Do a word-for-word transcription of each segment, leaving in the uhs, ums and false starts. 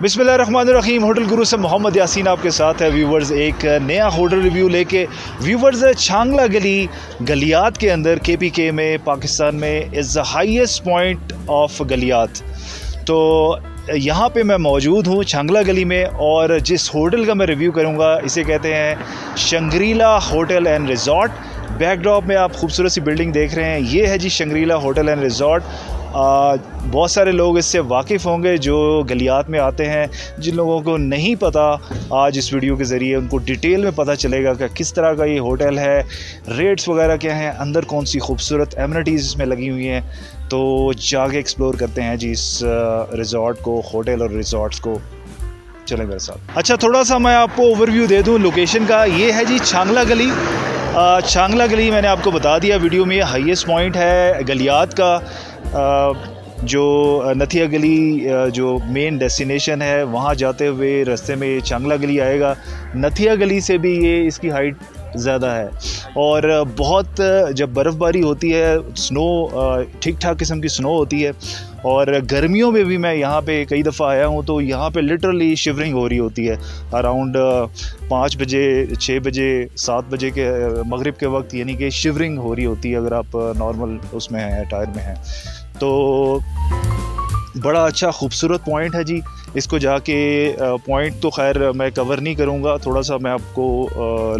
बिस्मिल्लाहिर्रहमानिर्रहीम। होटल गुरु से मोहम्मद यासीन आपके साथ है व्यूवर्स, एक नया होटल रिव्यू लेके। व्यूवर्स, चांगला गली गलियात के अंदर केपीके में, पाकिस्तान में is the highest point of Galiyat. तो यहाँ पे मैं मौजूद हूँ चांगला गली में, और जिस होटल का मैं रिव्यू करूँगा इसे कहते हैं Shangrila hotel and resort. Backdrop में आप खूबसूरत सी बिल्डिंग देख रहे हैं, ये है जी शंगरीला होटल एंड रिज़ॉर्ट। बहुत सारे लोग इससे वाकिफ़ होंगे जो गलियात में आते हैं। जिन लोगों को नहीं पता, आज इस वीडियो के ज़रिए उनको डिटेल में पता चलेगा कि किस तरह का ये होटल है, रेट्स वगैरह क्या हैं, अंदर कौन सी खूबसूरत एमिनिटीज़ इसमें लगी हुई हैं। तो जाके एक्सप्लोर करते हैं जी इस रिज़ॉर्ट को, होटल और रिज़ॉर्ट्स को। चलें मेरे साथ। अच्छा, थोड़ा सा मैं आपको ओवरव्यू दे दूँ लोकेशन का। ये है जी चांगला गली। चांगला गली मैंने आपको बता दिया वीडियो में, हाईएस्ट पॉइंट है गलियात का। आ, जो नथिया गली जो मेन डेस्टिनेशन है, वहाँ जाते हुए रास्ते में चांगला गली आएगा। नथिया गली से भी ये इसकी हाइट ज़्यादा है, और बहुत जब बर्फ़बारी होती है, स्नो ठीक ठाक किस्म की स्नो होती है, और गर्मियों में भी मैं यहाँ पे कई दफ़ा आया हूँ, तो यहाँ पे लिटरली शिवरिंग हो रही होती है अराउंड पाँच बजे छः बजे सात बजे के मगरिब के वक्त, यानी कि शिवरिंग हो रही होती है अगर आप नॉर्मल उसमें हैं, टायर में हैं। तो बड़ा अच्छा खूबसूरत पॉइंट है जी। इसको जाके पॉइंट तो खैर मैं कवर नहीं करूँगा, थोड़ा सा मैं आपको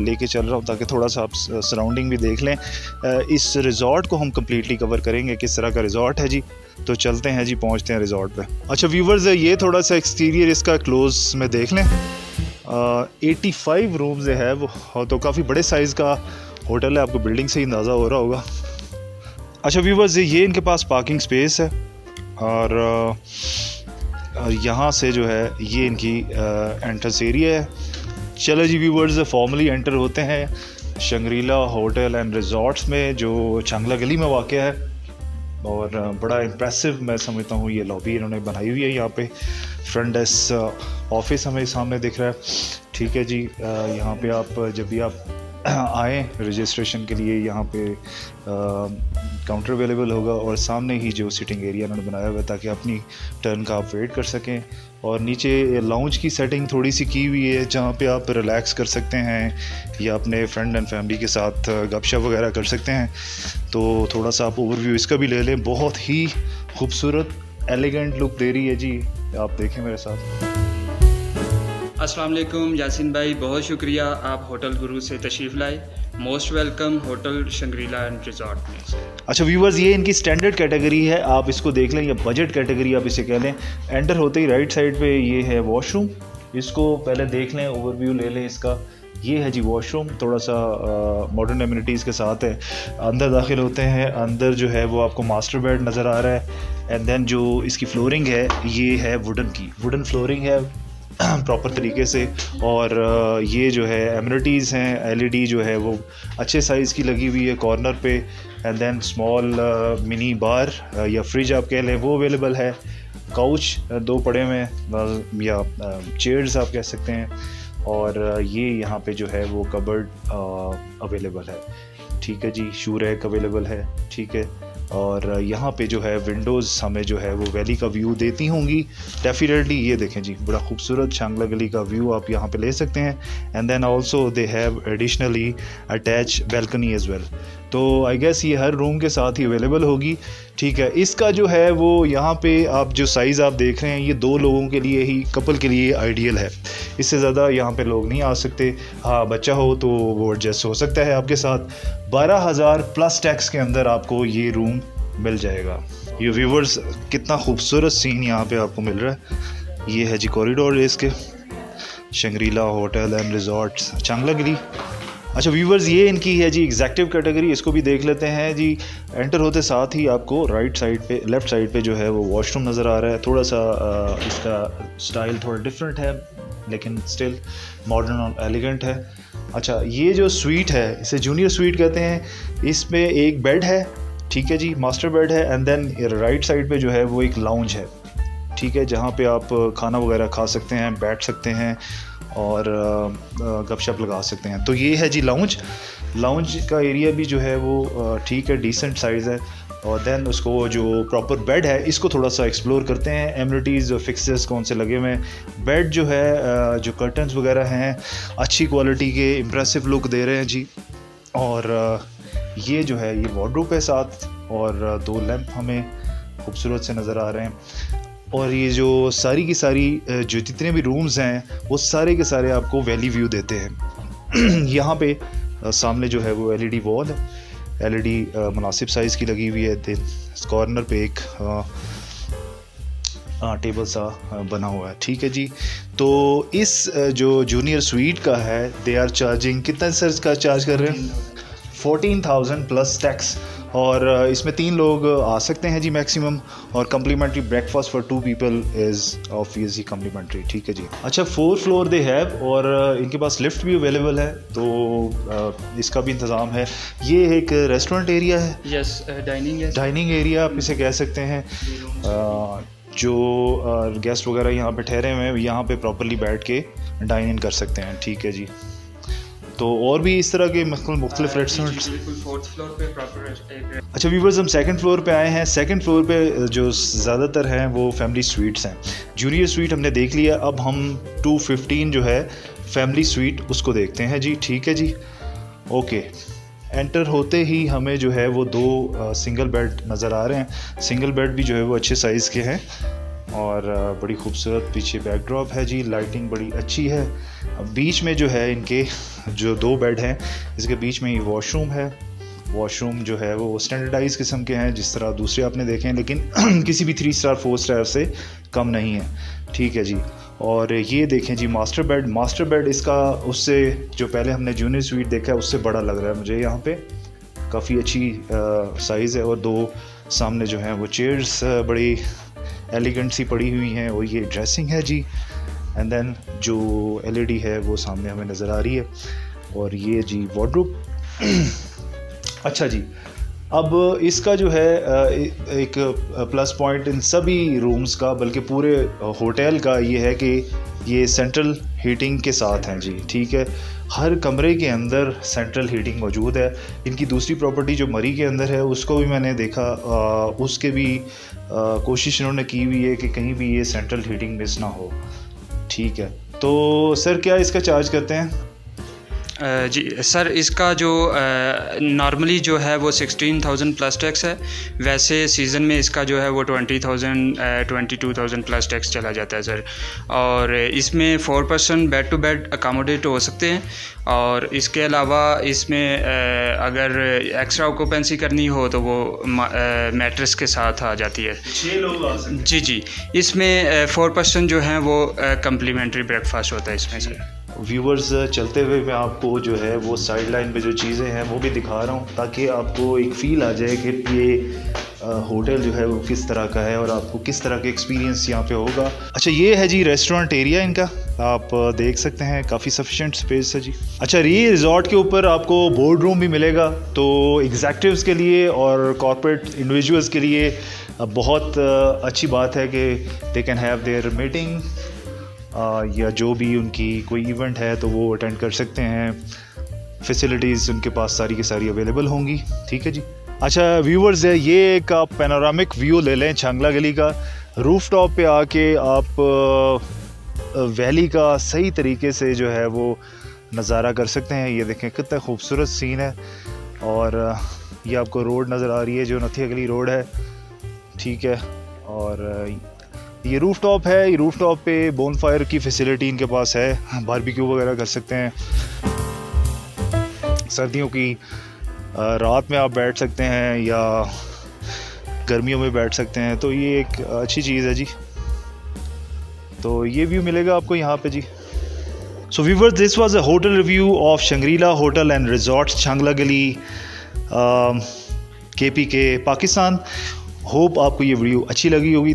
लेके चल रहा हूँ ताकि थोड़ा सा आप सराउंडिंग भी देख लें। इस रिज़ॉर्ट को हम कम्प्लीटली कवर करेंगे, किस तरह का रिज़ॉर्ट है जी। तो चलते हैं जी, पहुँचते हैं रिज़ॉर्ट पे। अच्छा व्यूवर्स, ये थोड़ा सा एक्सटीरियर इसका क्लोज में देख लें। एटी फाइव रूम्स है वो, तो काफ़ी बड़े साइज़ का होटल है, आपको बिल्डिंग से ही अंदाज़ा हो रहा होगा। अच्छा व्यूवर्स, ये इनके पास पार्किंग स्पेस है, और यहाँ से जो है ये इनकी एंट्रेंस एरिया है। चलो जी व्यूवर्स, फॉर्मली एंटर होते हैं शंगरीला होटल एंड रिज़ॉर्ट्स में, जो चांगला गली में वाक़ है। और बड़ा इम्प्रेसिव मैं समझता हूँ ये लॉबी इन्होंने बनाई हुई है। यहाँ पे फ्रंट डेस्क ऑफिस हमें सामने दिख रहा है। ठीक है जी, यहाँ पे आप जब भी आप आएँ रजिस्ट्रेशन के लिए, यहाँ पे काउंटर अवेलेबल होगा, और सामने ही जो सिटिंग एरिया उन्होंने बनाया हुआ है ताकि अपनी टर्न का आप वेट कर सकें। और नीचे लाउंज की सेटिंग थोड़ी सी की हुई है, जहाँ पे आप रिलैक्स कर सकते हैं या अपने फ्रेंड एंड फैमिली के साथ गपशप वगैरह कर सकते हैं। तो थोड़ा सा आप ओवरव्यू इसका भी ले लें। बहुत ही खूबसूरत एलिगेंट लुक दे रही है जी, आप देखें मेरे साथ। अस्सलाम वालेकुम यासीन भाई, बहुत शुक्रिया आप होटल गुरु से तशरीफ़ लाए। Most welcome hotel Shangrila and resort में। अच्छा व्यूवर्स, ये इनकी स्टैंडर्ड कैटेगरी है, आप इसको देख लें, या बजट कैटेगरी आप इसे कह लें। एंटर होते ही राइट साइड पे ये है वॉशरूम, इसको पहले देख लें, ओवरव्यू ले लें इसका। ये है जी वॉशरूम, थोड़ा सा मॉडर्न एमिनिटीज़ के साथ है। अंदर दाखिल होते हैं, अंदर जो है वो आपको मास्टर बेड नज़र आ रहा है। एंड देन जो इसकी फ्लोरिंग है ये है वुडन की, वुडन फ्लोरिंग है प्रॉपर तरीके से। और ये जो है एमिनिटीज़ हैं, एलईडी जो है वो अच्छे साइज़ की लगी हुई है कॉर्नर पे। And then small mini bar या फ्रिज आप कह लें, वो अवेलेबल है। काउच दो पड़े में, या चेयर्स आप कह सकते हैं। और ये यहाँ पे जो है वो कबर्ड अवेलेबल है। ठीक है जी, शू रैक अवेलेबल है। ठीक है, और यहाँ पे जो है विंडोज़ हमें जो है वो वैली का व्यू देती होंगी डेफिनेटली। ये देखें जी, बड़ा खूबसूरत चांगला गली का व्यू आप यहाँ पे ले सकते हैं। And then also they have additionally attach balcony as well. तो आई गेस ये हर रूम के साथ ही अवेलेबल होगी। ठीक है, इसका जो है वो यहाँ पे आप जो साइज़ आप देख रहे हैं, ये दो लोगों के लिए ही, कपल के लिए आइडियल है। इससे ज़्यादा यहाँ पे लोग नहीं आ सकते। हाँ, बच्चा हो तो वो एडजस्ट हो सकता है आपके साथ। बारह हज़ार प्लस टैक्स के अंदर आपको ये रूम मिल जाएगा। ये व्यूवर्स, कितना खूबसूरत सीन यहाँ पे आपको मिल रहा है। ये है जी कॉरिडोर इसके, Shangri La hotel and resort Changla गली। अच्छा व्यूवर्स, ये इनकी है जी एग्जैक्टिव कैटेगरी, इसको भी देख लेते हैं जी। एंटर होते साथ ही आपको राइट साइड पे, लेफ़्ट साइड पे जो है वो वॉशरूम नज़र आ रहा है। थोड़ा सा इसका स्टाइल थोड़ा डिफरेंट है, लेकिन स्टिल मॉडर्न और एलिगेंट है। अच्छा, ये जो स्वीट है इसे जूनियर स्वीट कहते हैं। इसमें एक बेड है, ठीक है जी, मास्टर बेड है। एंड देन राइट साइड पे जो है वो एक लाउंज है, ठीक है, जहाँ पे आप खाना वगैरह खा सकते हैं, बैठ सकते हैं और गपशप लगा सकते हैं। तो ये है जी लाउंज। लाउंज का एरिया भी जो है वो ठीक है, डिसेंट साइज़ है। और दैन उसको जो प्रॉपर बेड है इसको थोड़ा सा एक्सप्लोर करते हैं। एम्यूनिटीज़ और फिक्सचर्स कौन से लगे हुए हैं, बेड जो है, जो कर्टन्स वगैरह हैं अच्छी क्वालिटी के, इम्प्रेसिव लुक दे रहे हैं जी। और ये जो है ये वार्डरोब के साथ, और दो लैंप हमें खूबसूरत से नज़र आ रहे हैं। और ये जो सारी की सारी जो जितने भी रूम्स हैं वो सारे के सारे आपको वैली व्यू देते हैं। यहाँ पे सामने जो है वो L E D wall L E D मुनासिब साइज़ की लगी हुई है। इस कॉर्नर पे एक आ, आ, टेबल सा बना हुआ है, ठीक है जी। तो इस जो जूनियर स्वीट का है दे आर चार्जिंग, कितना सर का चार्ज कर रहे हैं? Fourteen thousand plus tax. और इसमें तीन लोग आ सकते हैं जी मैक्सिमम। और complimentary breakfast for two people is obviously complimentary, ठीक है जी। अच्छा, फोर फ्लोर दे हैव और इनके पास लिफ्ट भी अवेलेबल है, तो इसका भी इंतज़ाम है। ये एक रेस्टोरेंट एरिया है, यस डाइनिंग डाइनिंग एरिया आप इसे कह सकते हैं। जो गेस्ट वगैरह यहाँ पे ठहरे हुए हैं यहाँ पे प्रॉपरली बैठ के डाइन इन कर सकते हैं, ठीक है जी। तो और भी इस तरह के मुख्तलिफ रेस्टोरेंट्स। अच्छा व्यूवर्स, हम सेकंड फ्लोर पे आए हैं। सेकंड फ्लोर पे जो ज़्यादातर हैं वो फैमिली स्वीट्स हैं। जूनियर स्वीट हमने देख लिया, अब हम टू फिफ्टीन जो है फैमिली स्वीट उसको देखते हैं जी, ठीक है जी। ओके, एंटर होते ही हमें जो है वो दो सिंगल बेड नज़र आ रहे हैं। सिंगल बेड भी जो है वो अच्छे साइज़ के हैं और बड़ी खूबसूरत पीछे बैकड्रॉप है जी, लाइटिंग बड़ी अच्छी है। बीच में जो है इनके जो दो बेड हैं इसके बीच में ये वॉशरूम है। वॉशरूम जो है वो स्टैंडर्डाइज किस्म के हैं, जिस तरह दूसरे आपने देखे हैं, लेकिन किसी भी थ्री स्टार फोर स्टार से कम नहीं है, ठीक है जी। और ये देखें जी मास्टर बेड, मास्टर बेड इसका उससे जो पहले हमने जूनियर स्वीट देखा है उससे बड़ा लग रहा है मुझे। यहाँ पे काफ़ी अच्छी साइज़ है। और दो सामने जो हैं वो चेयर्स बड़ी एलिगेंट सी पड़ी हुई हैं। और ये ड्रेसिंग है जी। एंड देन जो एलईडी है वो सामने हमें नज़र आ रही है। और ये जी वार्डरोब। अच्छा जी, अब इसका जो है एक प्लस पॉइंट इन सभी रूम्स का बल्कि पूरे होटल का ये है कि ये सेंट्रल हीटिंग के साथ हैं जी, ठीक है। हर कमरे के अंदर सेंट्रल हीटिंग मौजूद है। इनकी दूसरी प्रॉपर्टी जो मरी के अंदर है उसको भी मैंने देखा, आ, उसके भी आ, कोशिश इन्होंने की हुई है कि कहीं भी ये सेंट्रल हीटिंग मिस ना हो, ठीक है। तो सर क्या इसका चार्ज करते हैं? जी सर, इसका जो नॉर्मली जो है वो सिक्सटीन थाउजेंड प्लस टैक्स है। वैसे सीज़न में इसका जो है वो twenty thousand twenty two thousand plus tax चला जाता है सर। और इसमें four person bed to bed accommodate हो सकते हैं। और इसके अलावा इसमें uh, अगर एक्स्ट्रा ऑक्यूपेंसी करनी हो तो वो मैट्रेस uh, के साथ आ जाती है। छः लोग आ सकते हैं जी जी। इसमें फोर uh, पर्सन जो हैं वो कम्प्लीमेंट्री uh, ब्रेकफास्ट होता है इसमें सर। व्यूवर्स, चलते हुए मैं आपको जो है वो साइड लाइन पे जो चीज़ें हैं वो भी दिखा रहा हूँ ताकि आपको एक फ़ील आ जाए कि ये होटल जो है वो किस तरह का है और आपको किस तरह का एक्सपीरियंस यहाँ पे होगा। अच्छा, ये है जी रेस्टोरेंट एरिया इनका, आप देख सकते हैं काफ़ी सफिशेंट स्पेस है जी। अच्छा, ये रिज़ॉर्ट के ऊपर आपको बोर्ड रूम भी मिलेगा, तो एग्जैक्टिव्स के लिए और कॉर्पोरेट इंडिविजुअल्स के लिए बहुत अच्छी बात है कि they can have their meeting या जो भी उनकी कोई इवेंट है तो वो अटेंड कर सकते हैं। फैसिलिटीज़ उनके पास सारी की सारी अवेलेबल होंगी, ठीक है जी। अच्छा व्यूवर्स, है ये एक आप पैनोरामिक व्यू ले लें चांगला गली का। रूफ टॉप पर आके आप वैली का सही तरीके से जो है वो नज़ारा कर सकते हैं। ये देखें कितना खूबसूरत सीन है। और ये आपको रोड नज़र आ रही है जो नथिया गली रोड है, ठीक है। और ये रूफ़ टॉप है, ये रूफ़ टॉप पे बोन फायर की फैसिलिटी इनके पास है, बारबेक्यू वगैरह कर सकते हैं। सर्दियों की रात में आप बैठ सकते हैं या गर्मियों में बैठ सकते हैं, तो ये एक अच्छी चीज़ है जी। तो ये व्यू मिलेगा आपको यहाँ पे जी। So viewers, this was a hotel review of Shangrila hotel and resort Changla Gali, के पी के, पाकिस्तान। होप आपको ये वीडियो अच्छी लगी होगी।